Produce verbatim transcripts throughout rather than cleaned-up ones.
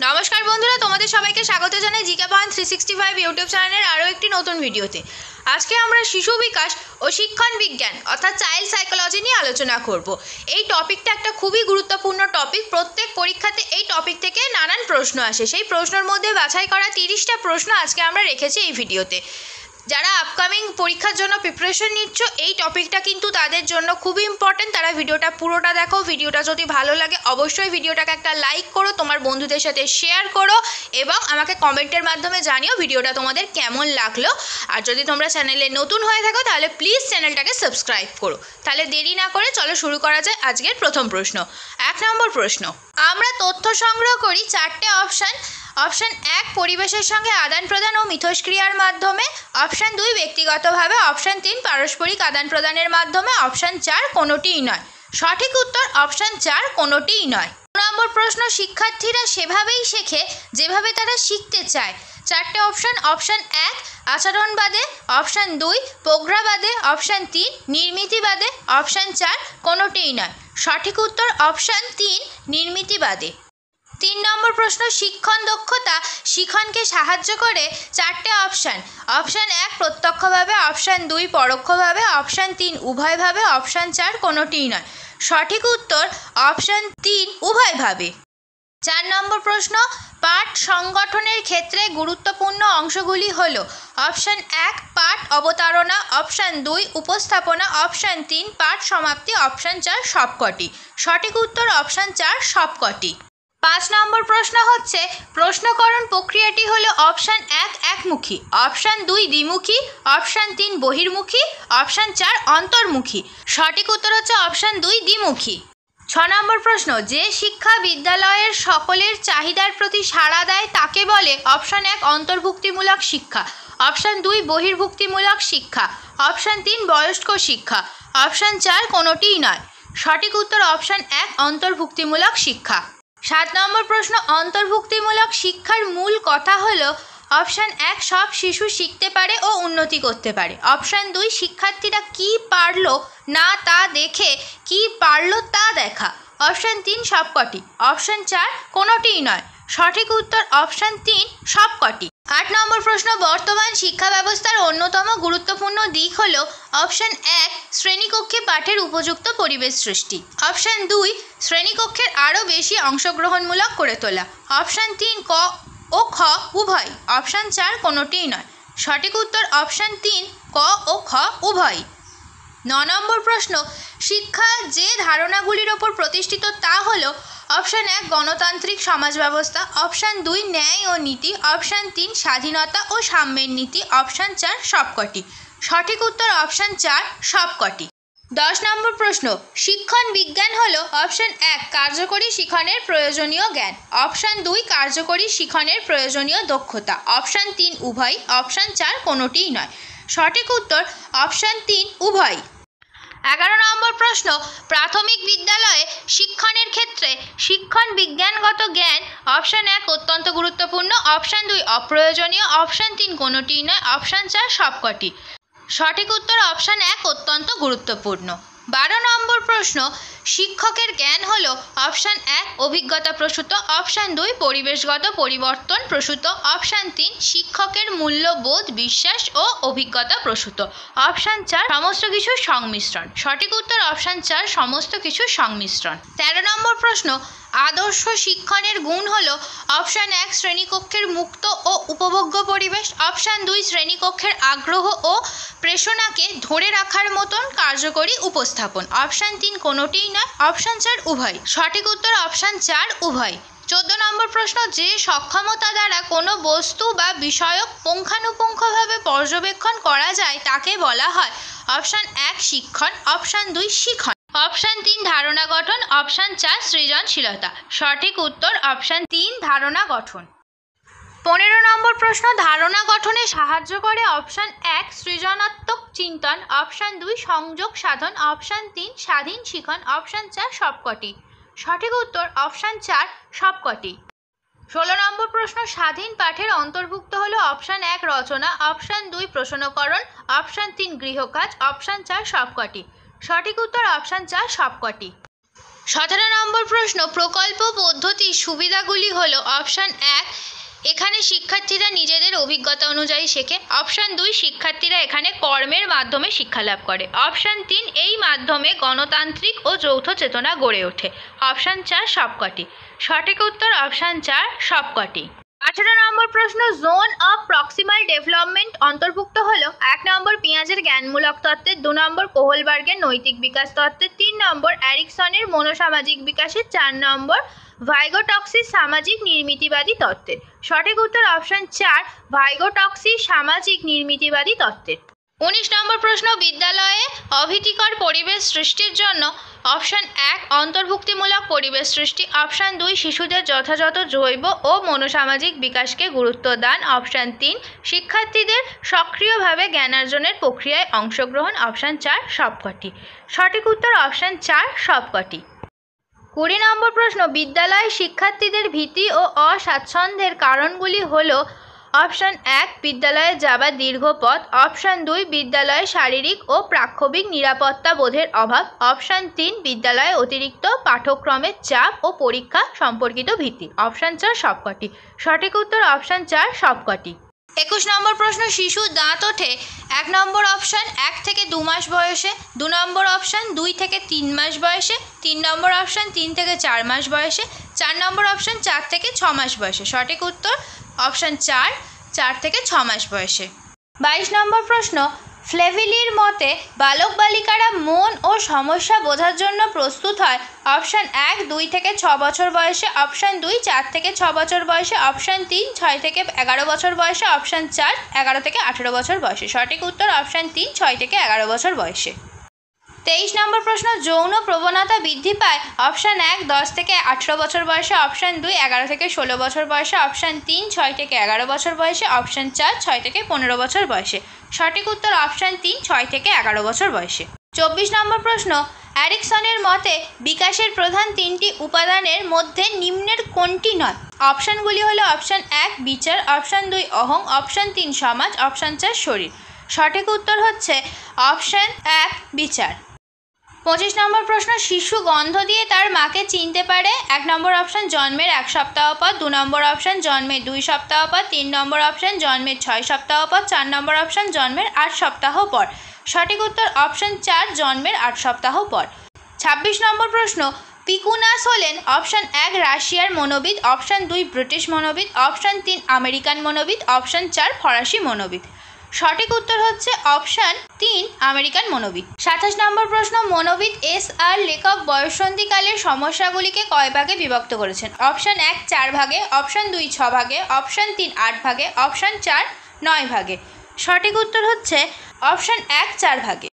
नमस्कार बंधुरा तुम्हारे सबाइके स्वागत जानाई जिके point three sixty five YouTube channel आरो एक नतून भिडियोते। आज के आमरा शिशु विकास और शिक्षण विज्ञान अर्थात चाइल्ड साइकोलॉजी निये आलोचना करब। ये टपिकटा एक खूबी गुरुत्वपूर्ण टपिक, प्रत्येक परीक्षाते ये टपिक थेके नानान प्रश्न आसे। सेई प्रश्नर मध्ये बाछाई करा त्रिशटा प्रश्न आजके आमरा रेखेछि ये भिडियोते। যারা আপকামিং পরীক্ষার জন্য প্রিপারেশন নিচ্ছ এই টপিকটা কিন্তু তাদের জন্য খুবই ইম্পর্টেন্ট। তারা ভিডিওটা পুরোটা দেখো, ভিডিওটা যদি ভালো লাগে অবশ্যই ভিডিওটাকে একটা লাইক করো, তোমার বন্ধুদের সাথে শেয়ার করো এবং আমাকে কমেন্টের মাধ্যমে জানিও ভিডিওটা তোমাদের কেমন লাগলো। আর যদি তোমরা চ্যানেলে নতুন হয়ে থাকো তাহলে প্লিজ চ্যানেলটাকে সাবস্ক্রাইব করো। তাহলে দেরি না করে চলো শুরু করা যায় আজকের প্রথম প্রশ্ন। এক নম্বর প্রশ্ন, আমরা তথ্য সংগ্রহ করি চারটে অপশান। অপশান এক পরিবেশের সঙ্গে আদান প্রদান ও মিথস্ক্রিয়ার মাধ্যমে, অপশান দুই ব্যক্তিগতভাবে, অপশান তিন পারস্পরিক আদান প্রদানের মাধ্যমে, অপশান চার কোনোটিই নয়। সঠিক উত্তর অপশান চার কোনোটিই নয়। দু নম্বর প্রশ্ন, শিক্ষার্থীরা সেভাবেই শেখে যেভাবে তারা শিখতে চায়। চারটে অপশান, অপশান এক আচরণবাদে, অপশান দুই প্রজ্ঞাবাদে, অপশান তিন নির্মিতিবাদে, অপশান চার কোনোটিই নয়। সঠিক উত্তর অপশান তিন নির্মিতিবাদে। তিন নম্বর প্রশ্ন, শিক্ষণ দক্ষতা শিক্ষণকে সাহায্য করে। চারটে অপশান, অপশান এক প্রত্যক্ষভাবে, অপশান দুই পরোক্ষভাবে, অপশান তিন উভয়ভাবে, অপশান চার কোনোটিই নয়। সঠিক উত্তর অপশান তিন উভয়ভাবে। চার নম্বর প্রশ্ন, পাঠ সংগঠনের ক্ষেত্রে গুরুত্বপূর্ণ অংশগুলি হল। অপশান এক পাঠ অবতারণা, অপশান দুই উপস্থাপনা, অপশান তিন পাঠ সমাপ্তি, অপশান চার সবকটি। সঠিক উত্তর অপশান চার সবকটি। পাঁচ নম্বর প্রশ্ন হচ্ছে, প্রশ্নকরণ প্রক্রিয়াটি হলো অপশান এক একমুখী, অপশান দুই দ্বিমুখী, অপশান তিন বহির্মুখী, অপশান চার অন্তর্মুখী। সঠিক উত্তর হচ্ছে অপশান দুই দ্বিমুখী। ছ নম্বর প্রশ্ন, যে শিক্ষা বিদ্যালয়ের সকলের চাহিদার প্রতি সাড়া দেয় তাকে বলে। অপশান এক অন্তর্ভুক্তিমূলক শিক্ষা, অপশান দুই বহির্ভুক্তিমূলক শিক্ষা, অপশান তিন বয়স্ক শিক্ষা, অপশান চার কোনোটিই নয়। সঠিক উত্তর অপশান এক অন্তর্ভুক্তিমূলক শিক্ষা। সাত নম্বর প্রশ্ন, অন্তর্ভুক্তিমূলক শিক্ষার মূল কথা হলো। অপশান এক সব শিশু শিখতে পারে ও উন্নতি করতে পারে, অপশান দুই শিক্ষার্থীরা কি পারলো না তা দেখে কি পারলো তা দেখা, অপশান তিন সবকটি, অপশান চার কোনোটিই নয়। সঠিক উত্তর অপশান তিন সবকটি। আট নম্বর প্রশ্ন, বর্তমান শিক্ষা ব্যবস্থার অন্যতম গুরুত্বপূর্ণ দিক হলো। অপশান এক শ্রেণীকক্ষে পাঠের উপযুক্ত পরিবেশ সৃষ্টি, অপশান দুই শ্রেণীকক্ষের আরও বেশি অংশগ্রহণমূলক করে তোলা, অপশান তিন ক ও খ উভয়, অপশান চার কোনোটিই নয়। সঠিক উত্তর অপশান তিন ক ও খ উভয়। ন নম্বর প্রশ্ন, শিক্ষা যে ধারণাগুলির ওপর প্রতিষ্ঠিত তা হলো। অপশান এক গণতান্ত্রিক সমাজ ব্যবস্থা, অপশান দুই ন্যায় ও নীতি, অপশান তিন স্বাধীনতা ও সাম্যের নীতি, অপশান চার সবকটি। সঠিক উত্তর অপশান চার সবকটি। দশ নম্বর প্রশ্ন, শিক্ষণ বিজ্ঞান হলো। অপশান এক কার্যকরী শিক্ষণের প্রয়োজনীয় জ্ঞান, অপশান দুই কার্যকরী শিক্ষণের প্রয়োজনীয় দক্ষতা, অপশান তিন উভয়, অপশান চার কোনোটিই নয়। সঠিক উত্তর অপশান তিন উভয়। এগারো নম্বর প্রশ্ন, প্রাথমিক বিদ্যালয়ে শিক্ষণের ক্ষেত্রে শিক্ষণ বিজ্ঞানগত জ্ঞান। অপশান এক অত্যন্ত গুরুত্বপূর্ণ, অপশান দুই অপ্রয়োজনীয়, অপশান তিন কোনোটিই নয়, অপশান চার সবকটি। সঠিক উত্তর অপশান এক অত্যন্ত গুরুত্বপূর্ণ। বারো নম্বর প্রশ্ন, শিক্ষকের জ্ঞান হলো। অপশান এক অভিজ্ঞতা প্রসূত, অপশান দুই পরিবেশগত পরিবর্তন প্রসূত, অপশান তিন শিক্ষকের মূল্যবোধ বিশ্বাস ও অভিজ্ঞতা প্রসূত, অপশান চার সমস্ত কিছুর সংমিশ্রণ। সঠিক উত্তর অপশান চার সমস্ত কিছুর সংমিশ্রণ। তেরো নম্বর প্রশ্ন, আদর্শ শিক্ষণের গুণ হলো। অপশান এক শ্রেণীকক্ষের মুক্ত ও উপভোগ্য পরিবেশ, অপশান দুই শ্রেণীকক্ষের আগ্রহ ও প্রেষণাকে ধরে রাখার মতন কার্যকরী উপস্থাপন, অপশান তিন কোনোটিই নয়, অপশান চার উভয়। সঠিক উত্তর অপশান চার উভয়। চোদ্দ নম্বর প্রশ্ন, যে সক্ষমতা দ্বারা কোনো বস্তু বা বিষয়ক পুঙ্খানুপুঙ্খভাবে পর্যবেক্ষণ করা যায় তাকে বলা হয়। অপশান এক শিক্ষণ, অপশান দুই শিক্ষণ, অপশান তিন ধারণা গঠন, অপশান চার সৃজনশীলতা। সঠিক উত্তর অপশান তিন ধারণা গঠন। পনেরো নম্বর প্রশ্ন, ধারণা গঠনে সাহায্য করে। অপশান এক সৃজনাত্মক চিন্তন, অপশান দুই সংযোগ সাধন, অপশান তিন স্বাধীন শিখন, অপশান চার সবকটি। সঠিক উত্তর অপশান চার সবকটি। ষোলো নম্বর প্রশ্ন, স্বাধীন পাঠের অন্তর্ভুক্ত হলো। অপশান এক রচনা, অপশান দুই প্রশ্নকরণ, অপশান তিন গৃহকাজ, অপশান চার সবকটি। সঠিক উত্তর অপশান চার সবকটি। सत्रह নম্বর প্রশ্ন প্রকল্প পদ্ধতি সুবিধাগুলি হলো অপশন এক এখানে শিক্ষার্থীরা নিজেদের অভিজ্ঞতা অনুযায়ী শেখে। অপশন দুই শিক্ষার্থীরা এখানে কর্মের মাধ্যমে শিক্ষা লাভ করে। অপশন তিন এই মাধ্যমে গণতান্ত্রিক ও যৌথ চেতনা গড়ে ওঠে। অপশন চার সবকটি। সঠিক উত্তর অপশন চার সবকটি। আঠারো নম্বর প্রশ্ন জোন অফ প্রক্সিমাল ডেভেলপমেন্ট অন্তর্ভুক্ত হলো এক নম্বর পিয়াজের জ্ঞানমূলক তত্ত্বের, দু নম্বর কোহলবার্গের নৈতিক বিকাশ তত্ত্বের, তিন নম্বর অ্যারিকসনের মনোসামাজিক বিকাশের, চার নম্বর ভাইগোটক্সি সামাজিক নির্মিতিবাদী তত্ত্বের। সঠিক উত্তর অপশন চার ভাইগোটক্সি সামাজিক নির্মিতিবাদী তত্ত্বের। উনিশ নম্বর প্রশ্ন বিদ্যালয়ে অভীতিকর পরিবেশ সৃষ্টির জন্য অপশন এক অন্তর্ভুক্তিমূলক পরিবেশ সৃষ্টি, অপশন দুই শিশুদের যথাযথ জৈব ও মনোসামাজিক বিকাশকে গুরুত্ব দান, অপশন তিন শিক্ষার্থীদের সক্রিয়ভাবে জ্ঞানার্জনের প্রক্রিয়ায় অংশগ্রহণ, অপশন চার সবকটি। সঠিক উত্তর অপশন চার সবকটি। কুড়ি নম্বর প্রশ্ন বিদ্যালয় শিক্ষার্থীদের ভীতি ও অস্বাচ্ছন্দ্যের কারণগুলি হলো অপশন এক বিদ্যালয়ে যাওয়া দীর্ঘ পথ, অপশন দুই বিদ্যালয়ে শারীরিক ও প্রাক্ষবিক নিরাপত্তা বোধের অভাব, অপশন তিন বিদ্যালয়ে অতিরিক্ত পাঠ্যক্রমের চাপ ও পরীক্ষা সম্পর্কিত ভীতি। অপশন চার সবকটি। সঠিক উত্তর অপশন চার সবকটি। একুশ নম্বর প্রশ্ন শিশু দাঁত ওঠে এক নম্বর অপশন এক থেকে দু মাস বয়সে, দু নম্বর অপশন দুই থেকে তিন মাস বয়সে, তিন নম্বর অপশন তিন থেকে চার মাস বয়সে, চার নম্বর অপশন চার থেকে ছ মাস বয়সে। সঠিক উত্তর অপশন চার চার থেকে ছ মাস বয়সে। বাইশ নম্বর প্রশ্ন ফ্লেভিলির মতে বালক বালিকারা মন ও সমস্যা বোঝার জন্য প্রস্তুত হয় অপশন এক দুই থেকে ছ বছর বয়সে, অপশন দুই চার থেকে ছ বছর বয়সে, অপশন তিন ছয় থেকে এগারো বছর বয়সে, অপশন চার এগারো থেকে আঠেরো বছর বয়সে। সঠিক উত্তর অপশন তিন ছয় থেকে এগারো বছর বয়সে। তেইশ নম্বর প্রশ্ন যৌন প্রবণতা বৃদ্ধি পায় অপশন এক দশ থেকে আঠেরো বছর বয়সে, অপশন দুই এগারো থেকে ষোলো বছর বয়সে, অপশন তিন ছয় থেকে এগারো বছর বয়সে, অপশন চার ছয় থেকে পনেরো বছর বয়সে। সঠিক উত্তর অপশন তিন ছয় থেকে এগারো বছর বয়সে। চব্বিশ নম্বর প্রশ্ন অ্যারিকসনের মতে বিকাশের প্রধান তিনটি উপাদানের মধ্যে নিম্নের কোনটি নয়? অপশনগুলি হলো অপশন এক বিচার, অপশন দুই অহং, অপশন তিন সমাজ, অপশন চার শরীর। সঠিক উত্তর হচ্ছে অপশন এক বিচার। পঁচিশ নম্বর প্রশ্ন শিশু গন্ধ দিয়ে তার মাকে চিনতে পারে এক নম্বর অপশন জন্মের এক সপ্তাহ পর, দু নম্বর অপশন জন্মের দুই সপ্তাহ পর, তিন নম্বর অপশন জন্মের ছয় সপ্তাহ পর, চার নম্বর অপশন জন্মের আট সপ্তাহ পর। সঠিক উত্তর অপশন চার জন্মের আট সপ্তাহ পর। ছাব্বিশ নম্বর প্রশ্ন পিকুনাস হলেন অপশন এক রাশিয়ার মনোবিদ, অপশন দুই ব্রিটিশ মনোবিদ, অপশন তিন আমেরিকান মনোবিদ, অপশন চার ফরাসি মনোবিদ। সঠিক উত্তর হচ্ছে অপশন তিন আমেরিকান মনোবিদ। সাতাশ নম্বর প্রশ্ন মনোবিদ এস আর লেখক বয়ঃসন্ধিকালের সমস্যাগুলিকে কয় ভাগে বিভক্ত করেছেন? অপশন এক চার ভাগে, অপশন দুই ছ ভাগে, অপশন তিন আট ভাগে, অপশন চার নয় ভাগে। সঠিক উত্তর হচ্ছে অপশন এক চার ভাগে।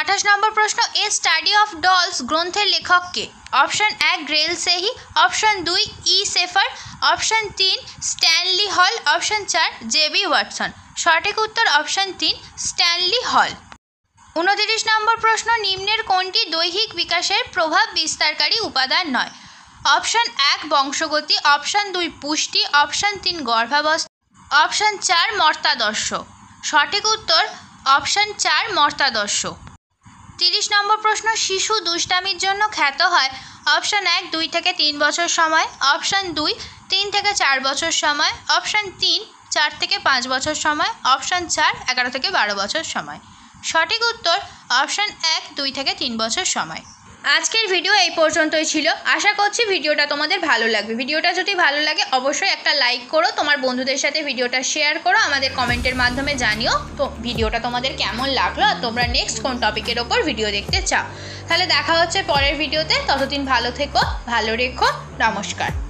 আঠাশ নম্বর প্রশ্ন এ স্টাডি অফ ডলস গ্রন্থের লেখক কে? অপশন এক গ্রেল সেহি, অপশন দুই ই সেফার, অপশন তিন স্ট্যানলি হল, অপশন চার জে বি ওয়াটসন। সঠিক উত্তর অপশন তিন স্ট্যানলি হল। উনত্রিশ নম্বর প্রশ্ন নিম্নের কোনটি দৈহিক বিকাশের প্রভাব বিস্তারকারী উপাদান নয়? অপশন এক বংশগতি, অপশন দুই পুষ্টি, অপশন তিন গর্ভাবস্থা, অপশন চার মর্তাদর্শ। সঠিক উত্তর অপশন চার মর্তাদর্শ। তিরিশ নম্বর প্রশ্ন শিশু দুষ্টামির জন্য খ্যাত হয় অপশন এক দুই থেকে তিন বছর সময়, অপশন দুই তিন থেকে চার বছর সময়, অপশন তিন চার থেকে পাঁচ বছর সময়, অপশন চার এগারো থেকে বারো বছর সময়। সঠিক উত্তর অপশন এক দুই থেকে তিন বছর সময়। আজকের ভিডিও এই পর্যন্তই ছিল। আশা করছি ভিডিওটা তোমাদের ভালো লাগবে। ভিডিওটা যদি ভালো লাগে অবশ্যই একটা লাইক করো, তোমার বন্ধুদের সাথে ভিডিওটা শেয়ার করো, আমাদের কমেন্টের মাধ্যমে জানিও তো ভিডিওটা তোমাদের কেমন লাগলো আর তোমরা নেক্সট কোন টপিকের ওপর ভিডিও দেখতে চাও। তাহলে দেখা হচ্ছে পরের ভিডিওতে, ততদিন ভালো থেকো, ভালো রেখো, নমস্কার।